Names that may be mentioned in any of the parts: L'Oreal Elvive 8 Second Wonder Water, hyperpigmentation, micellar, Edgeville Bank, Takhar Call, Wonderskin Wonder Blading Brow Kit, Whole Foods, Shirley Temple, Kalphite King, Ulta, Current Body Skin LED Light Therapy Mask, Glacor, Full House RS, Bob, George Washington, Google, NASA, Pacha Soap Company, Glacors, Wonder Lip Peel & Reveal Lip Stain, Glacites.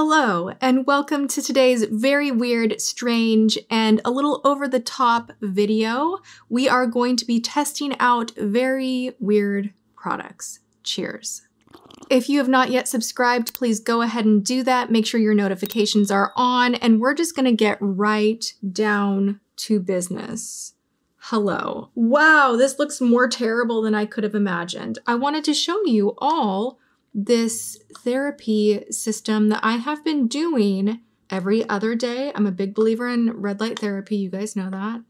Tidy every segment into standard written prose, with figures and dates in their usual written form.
Hello, and welcome to today's very weird, strange, and a little over-the-top video. We are going to be testing out very weird products. Cheers. If you have not yet subscribed, please go ahead and do that. Make sure your notifications are on, and we're just gonna get right down to business. Hello. Wow, this looks more terrible than I could have imagined. I wanted to show you all this therapy system that I have been doing every other day. I'm a big believer in red light therapy. You guys know that.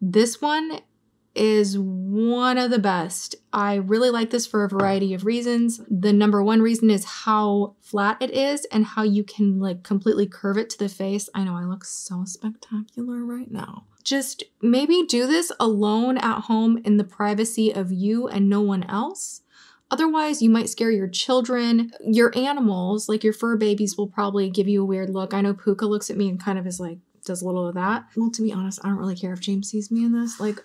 This one is one of the best. I really like this for a variety of reasons. The number one reason is how flat it is and how you can like completely curve it to the face. I know I look so spectacular right now. Just maybe do this alone at home in the privacy of you and no one else. Otherwise, you might scare your children, your animals, like your fur babies will probably give you a weird look. I know Puka looks at me and kind of is like, does a little of that. Well, to be honest, I don't really care if James sees me in this. Like,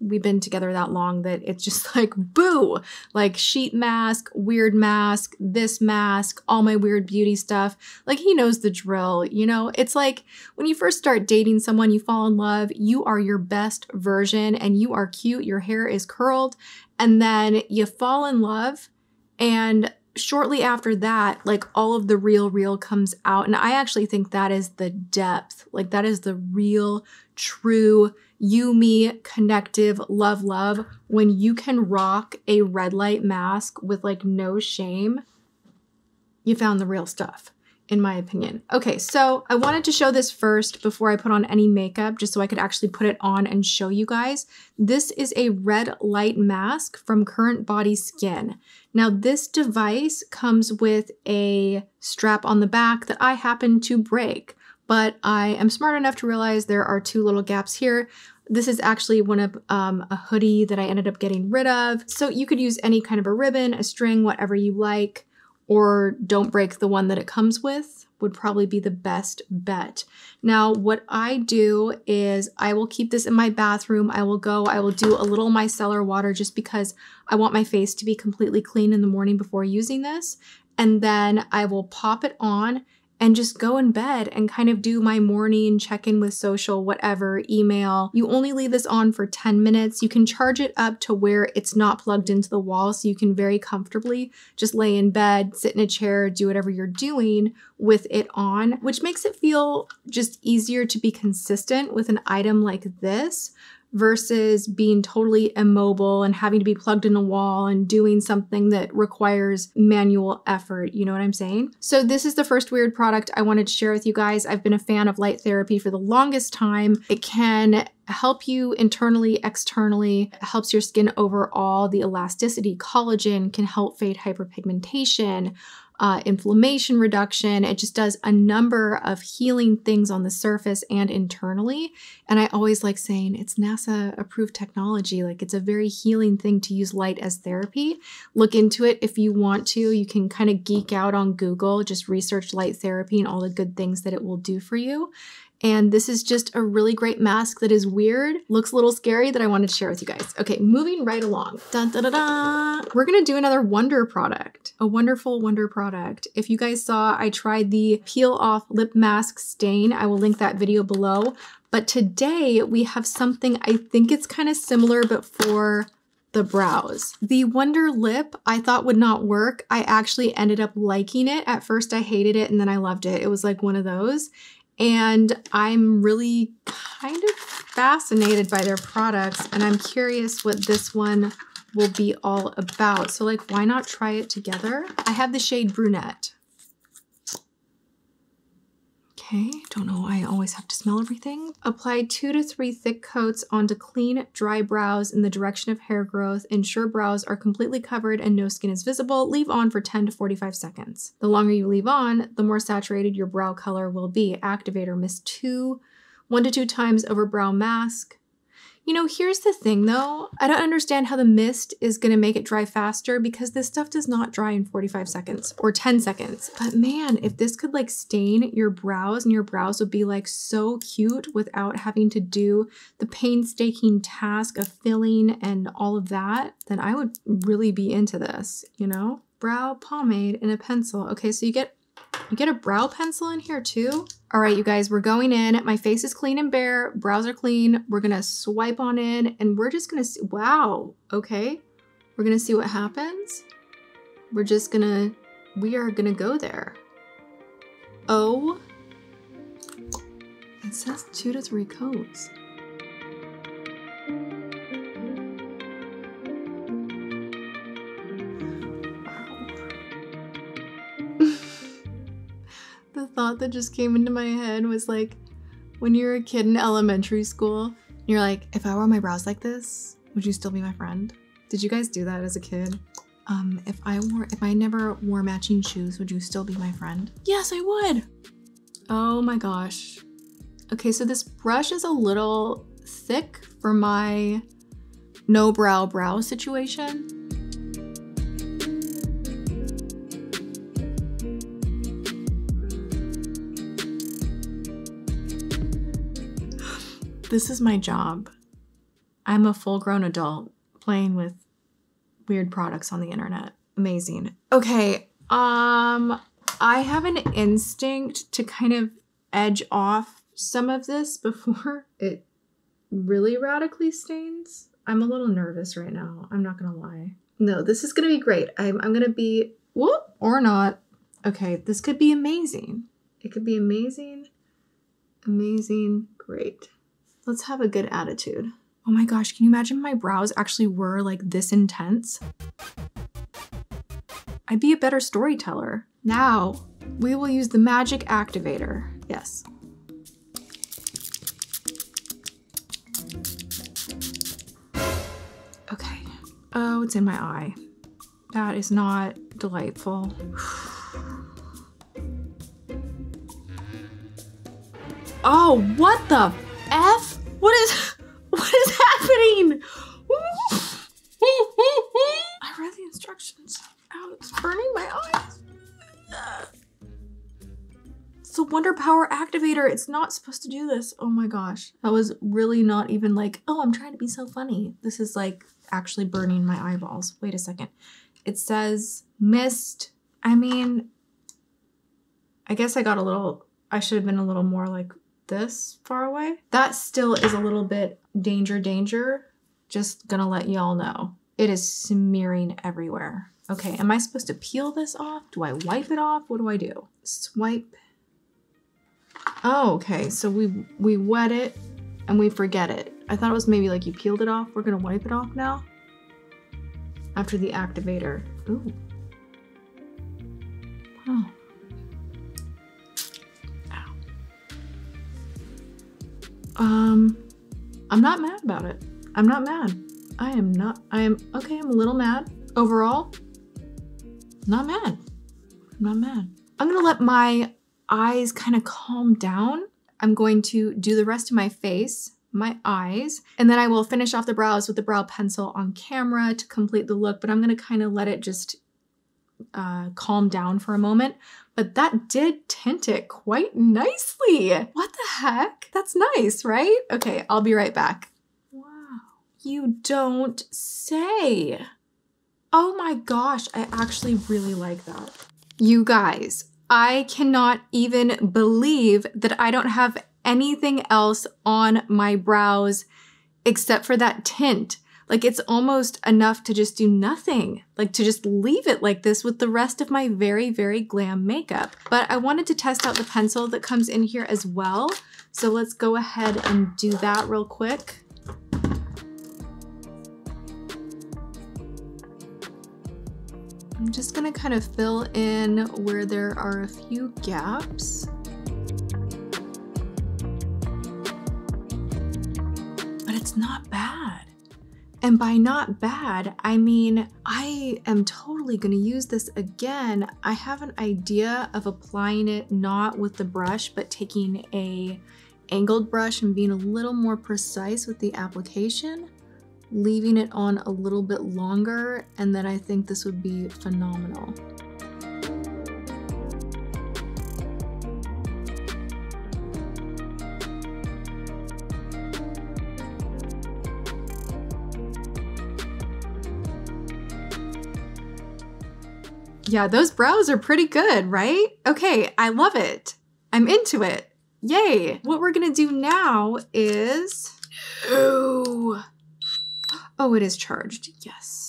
we've been together that long that it's just like, boo! Like, sheet mask, weird mask, this mask, all my weird beauty stuff. Like, he knows the drill, you know? It's like, when you first start dating someone, you fall in love, you are your best version, and you are cute, your hair is curled, and then you fall in love, and shortly after that, like all of the real comes out. And I actually think that is the depth. Like that is the real, true, you, me, connective, love. When you can rock a red light mask with like no shame, you found the real stuff, in my opinion. Okay, so I wanted to show this first before I put on any makeup, just so I could actually put it on and show you guys. This is a red light mask from Current Body Skin. Now this device comes with a strap on the back that I happen to break, but I am smart enough to realize there are two little gaps here. This is actually one of a hoodie that I ended up getting rid of. So you could use any kind of a ribbon, a string, whatever you like. Or don't break the one that it comes with would probably be the best bet. Now, what I do is I will keep this in my bathroom. I will do a little micellar water just because I want my face to be completely clean in the morning before using this. And then I will pop it on and just go in bed and kind of do my morning check-in with social, whatever, email. You only leave this on for 10 minutes. You can charge it up to where it's not plugged into the wall, so you can very comfortably just lay in bed, sit in a chair, do whatever you're doing with it on, which makes it feel just easier to be consistent with an item like this versus being totally immobile and having to be plugged in a wall and doing something that requires manual effort. You know what I'm saying? So this is the first weird product I wanted to share with you guys. I've been a fan of light therapy for the longest time. It can help you internally, externally, helps your skin overall. The elasticity, collagen can help fade hyperpigmentation, inflammation reduction. It just does a number of healing things on the surface and internally. And I always like saying it's NASA approved technology. Like it's a very healing thing to use light as therapy. Look into it if you want to. You can kind of geek out on Google, just research light therapy and all the good things that it will do for you. And this is just a really great mask that is weird, looks a little scary, that I wanted to share with you guys. Okay, moving right along. Dun, dun, dun, dun. We're gonna do another Wonder product, a wonderful Wonder product. If you guys saw, I tried the peel off lip mask stain. I will link that video below. But today we have something, I think it's kind of similar, but for the brows. The Wonder Lip I thought would not work. I actually ended up liking it. At first I hated it and then I loved it. It was like one of those. And I'm really kind of fascinated by their products, and I'm curious what this one will be all about. So like, why not try it together? I have the shade Brunette. Okay, don't know why I always have to smell everything. Apply 2 to 3 thick coats onto clean, dry brows in the direction of hair growth. Ensure brows are completely covered and no skin is visible. Leave on for 10 to 45 seconds. The longer you leave on, the more saturated your brow color will be. Activate or mist 1 to 2 times over brow mask. You know, here's the thing though. I don't understand how the mist is gonna make it dry faster because this stuff does not dry in 45 seconds or 10 seconds. But man, if this could like stain your brows, and your brows would be like so cute without having to do the painstaking task of filling and all of that, then I would really be into this, you know? Brow pomade and a pencil. Okay, so you get You get a brow pencil in here too. All right, you guys, we're going in. My face is clean and bare, brows are clean. We're gonna swipe on in and we're just gonna see, wow, okay. We're gonna see what happens. We're just gonna, we are gonna go there. Oh, it says 2 to 3 coats. Thought that just came into my head was like, when you're a kid in elementary school, you're like, if I wore my brows like this, would you still be my friend? Did you guys do that as a kid? If I never wore matching shoes, would you still be my friend? Yes, I would. Oh my gosh. Okay, so this brush is a little thick for my no brow brow situation. This is my job. I'm a full-grown adult playing with weird products on the internet. Amazing. Okay, I have an instinct to kind of edge off some of this before it really radically stains. I'm a little nervous right now. I'm not gonna lie. No, this is gonna be great. I'm gonna be, whoop, or not. Okay, this could be amazing. It could be amazing, amazing, great. Let's have a good attitude. Oh my gosh, can you imagine if my brows actually were like this intense? I'd be a better storyteller. Now, we will use the magic activator. Yes. Okay. Oh, it's in my eye. That is not delightful. Oh, what the F? What is happening? I read the instructions. Ow, it's burning my eyes. It's a Wonder Power activator. It's not supposed to do this. Oh my gosh. That was really not even like, oh, I'm trying to be so funny. This is like actually burning my eyeballs. Wait a second. It says mist. I mean, I guess I got a little, I should have been a little more like this far away. That still is a little bit danger. Just gonna let y'all know. It is smearing everywhere. Okay, am I supposed to peel this off? Do I wipe it off? What do I do? Swipe. Oh, okay, so we wet it and we forget it. I thought it was maybe like you peeled it off. We're gonna wipe it off now? After the activator. Ooh. Oh. I'm not mad about it. I'm not mad. I am okay, I'm a little mad. Overall, not mad. I'm not mad. I'm gonna let my eyes kind of calm down. I'm going to do the rest of my face, my eyes, and then I will finish off the brows with the brow pencil on camera to complete the look, but I'm gonna kind of let it just calm down for a moment. But that did tint it quite nicely. What the heck? That's nice, right? Okay, I'll be right back. Wow. You don't say. Oh my gosh, I actually really like that. You guys, I cannot even believe that I don't have anything else on my brows except for that tint. Like, it's almost enough to just do nothing, like to just leave it like this with the rest of my very, very glam makeup. But I wanted to test out the pencil that comes in here as well. So let's go ahead and do that real quick. I'm just gonna kind of fill in where there are a few gaps. But it's not bad. And by not bad, I mean, I am totally gonna use this again. I have an idea of applying it not with the brush, but taking a angled brush and being a little more precise with the application, leaving it on a little bit longer, and then I think this would be phenomenal. Yeah, those brows are pretty good, right? Okay, I love it. I'm into it. Yay. What we're going to do now is... Oh, it is charged. Yes.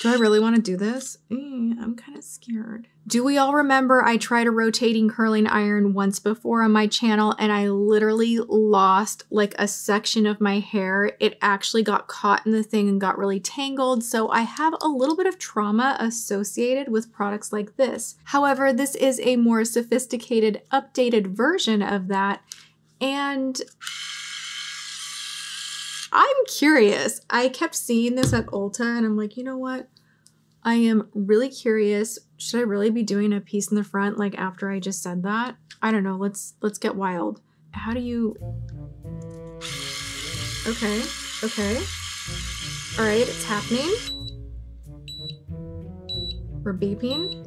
Do I really want to do this? I'm kind of scared. Do we all remember I tried a rotating curling iron once before on my channel and I literally lost like a section of my hair. It actually got caught in the thing and got really tangled. So I have a little bit of trauma associated with products like this. However, this is a more sophisticated, updated version of that. And I'm curious. I kept seeing this at Ulta and I'm like, you know what? I am really curious. Should I really be doing a piece in the front like after I just said that? I don't know. Let's get wild. How do you... Okay. Okay. All right. It's happening. We're beeping.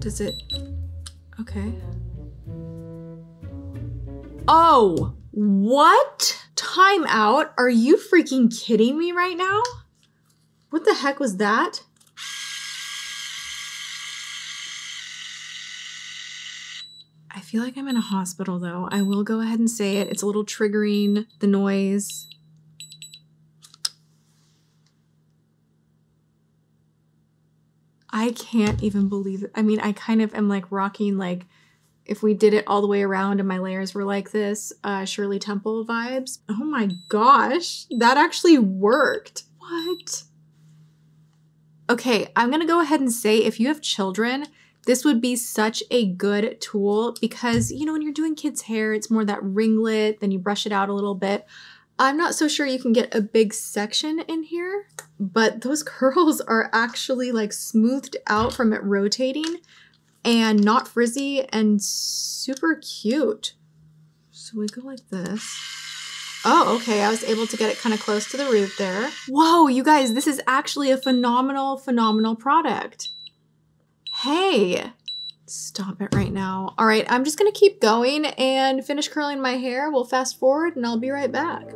Does it? Okay. Oh, what? Time out? Are you freaking kidding me right now? What the heck was that? I feel like I'm in a hospital though. I will go ahead and say it. It's a little triggering, the noise. I can't even believe it. I mean, I kind of am like rocking, like if we did it all the way around and my layers were like this, Shirley Temple vibes. Oh my gosh, that actually worked. What? Okay, I'm gonna go ahead and say if you have children, this would be such a good tool because, you know, when you're doing kids' hair, it's more that ringlet, then you brush it out a little bit. I'm not so sure you can get a big section in here, but those curls are actually like smoothed out from it rotating and not frizzy and super cute. So we go like this. Oh, okay. I was able to get it kind of close to the root there. Whoa, you guys, this is actually a phenomenal, phenomenal product. Hey. Stop it right now. All right, I'm just gonna keep going and finish curling my hair. We'll fast forward and I'll be right back.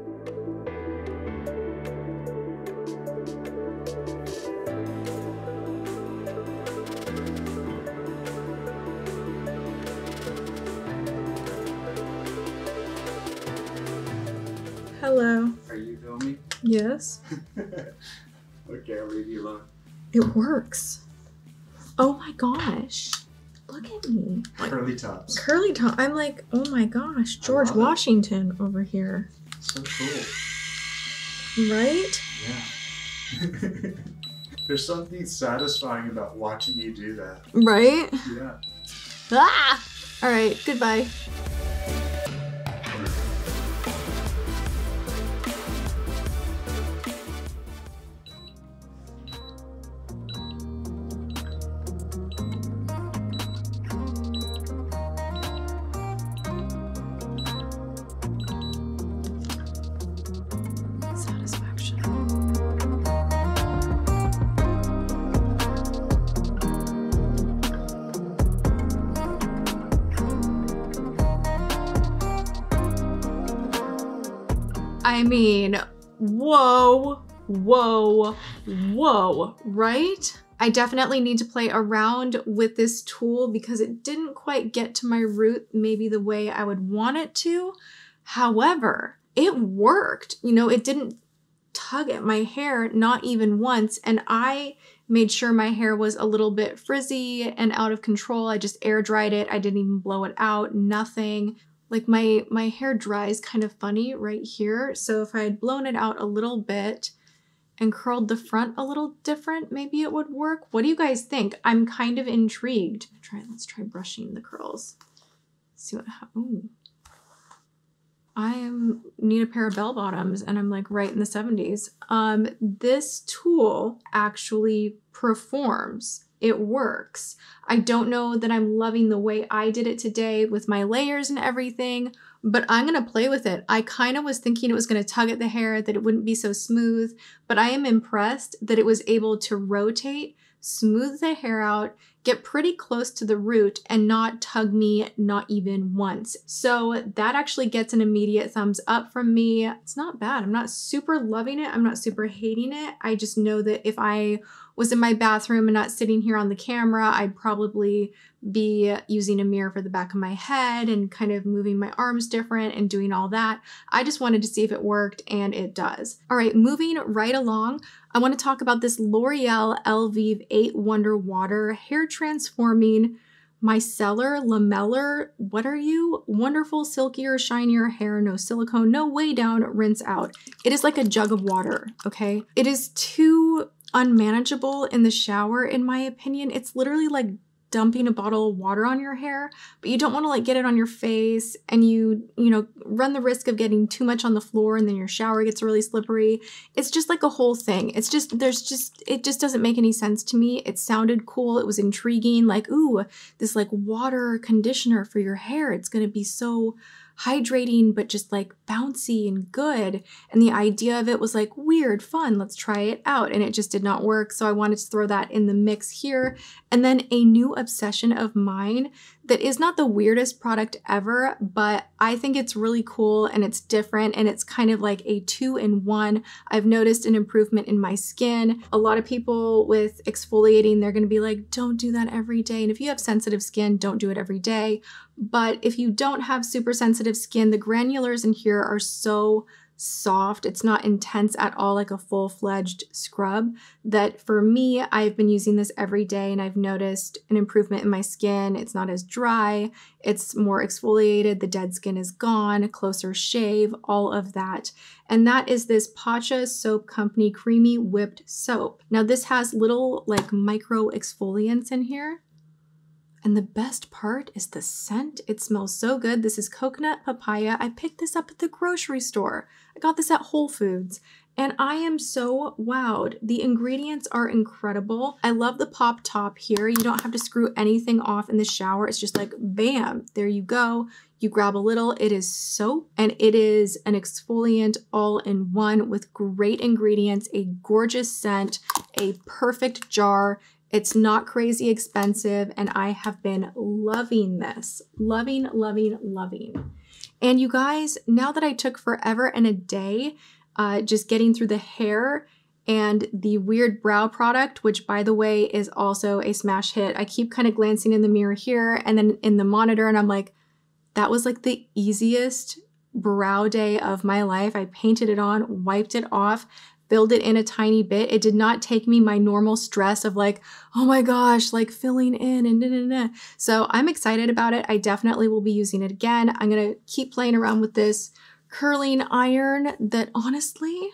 Hello. Are you filming? Yes. Okay, I'll leave you alone. It works. Oh my gosh. Look at me. Curly tops. Curly top. I'm like, oh my gosh, George Washington over here. So cool. Right? Yeah. There's something satisfying about watching you do that. Right? Yeah. Ah! All right, goodbye. I mean, whoa, whoa, whoa, right? I definitely need to play around with this tool because it didn't quite get to my root maybe the way I would want it to. However, it worked. You know, it didn't tug at my hair, not even once. And I made sure my hair was a little bit frizzy and out of control. I just air dried it. I didn't even blow it out, nothing. Like my hair dries kind of funny right here. So if I had blown it out a little bit and curled the front a little different, maybe it would work. What do you guys think? I'm kind of intrigued. Let's try brushing the curls. See what happens. I need a pair of bell bottoms and I'm like right in the 70s. This tool actually performs. It works. I don't know that I'm loving the way I did it today with my layers and everything, but I'm going to play with it. I kind of was thinking it was going to tug at the hair, that it wouldn't be so smooth, but I am impressed that it was able to rotate, smooth the hair out, get pretty close to the root and not tug me, not even once. So that actually gets an immediate thumbs up from me. It's not bad. I'm not super loving it. I'm not super hating it. I just know that if I was in my bathroom and not sitting here on the camera, I'd probably be using a mirror for the back of my head and kind of moving my arms different and doing all that. I just wanted to see if it worked, and it does. All right, moving right along, I want to talk about this L'Oreal Elvive 8 Wonder Water Hair Transforming Micellar Lamellar, what are you? Wonderful, silkier, shinier hair, no silicone, no way down, rinse out. It is like a jug of water, okay? It is too unmanageable in the shower, in my opinion. It's literally like dumping a bottle of water on your hair, but you don't want to like get it on your face and you know, run the risk of getting too much on the floor and then your shower gets really slippery. It's just like a whole thing. It's just, it just doesn't make any sense to me. It sounded cool. It was intriguing. Like, ooh, this like water conditioner for your hair. It's going to be so hydrating, but just like bouncy and good. And the idea of it was like weird, fun, let's try it out. And it just did not work. So I wanted to throw that in the mix here. And then a new obsession of mine that is not the weirdest product ever, but I think it's really cool and it's different and it's kind of like a 2-in-1. I've noticed an improvement in my skin. A lot of people with exfoliating, they're gonna be like, don't do that every day. And if you have sensitive skin, don't do it every day. But if you don't have super sensitive skin, the granulars in here are so soft. It's not intense at all, like a full-fledged scrub, that for me, I've been using this every day and I've noticed an improvement in my skin. It's not as dry, it's more exfoliated, the dead skin is gone, closer shave, all of that. And that is this Pacha Soap Company Creamy Whipped Soap. Now this has little like micro exfoliants in here. And the best part is the scent. It smells so good. This is coconut papaya. I picked this up at the grocery store. I got this at Whole Foods. And I am so wowed. The ingredients are incredible. I love the pop top here. You don't have to screw anything off in the shower. It's just like, bam, there you go. You grab a little, it is soap, and it is an exfoliant all in one with great ingredients, a gorgeous scent, a perfect jar. It's not crazy expensive, and I have been loving this. Loving, loving, loving. And you guys, now that I took forever and a day just getting through the hair and the weird brow product, which by the way is also a smash hit. I keep kind of glancing in the mirror here and then in the monitor, and I'm like, that was like the easiest brow day of my life. I painted it on, wiped it off, filled it in a tiny bit. It did not take me my normal stress of like, oh my gosh, like filling in and da-da-da. So I'm excited about it. I definitely will be using it again. I'm gonna keep playing around with this curling iron that honestly,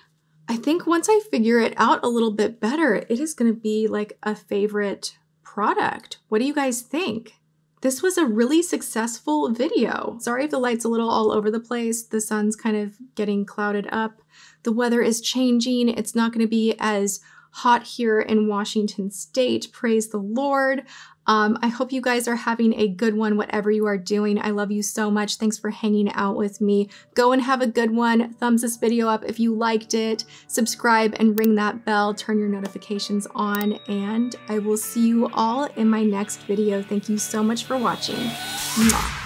I think once I figure it out a little bit better, it is gonna be like a favorite product. What do you guys think? This was a really successful video. Sorry if the light's a little all over the place. The sun's kind of getting clouded up. The weather is changing. It's not going to be as hot here in Washington State. Praise the Lord. I hope you guys are having a good one, whatever you are doing. I love you so much. Thanks for hanging out with me. Go and have a good one. Thumbs this video up if you liked it. Subscribe and ring that bell. Turn your notifications on, and I will see you all in my next video. Thank you so much for watching. Mwah.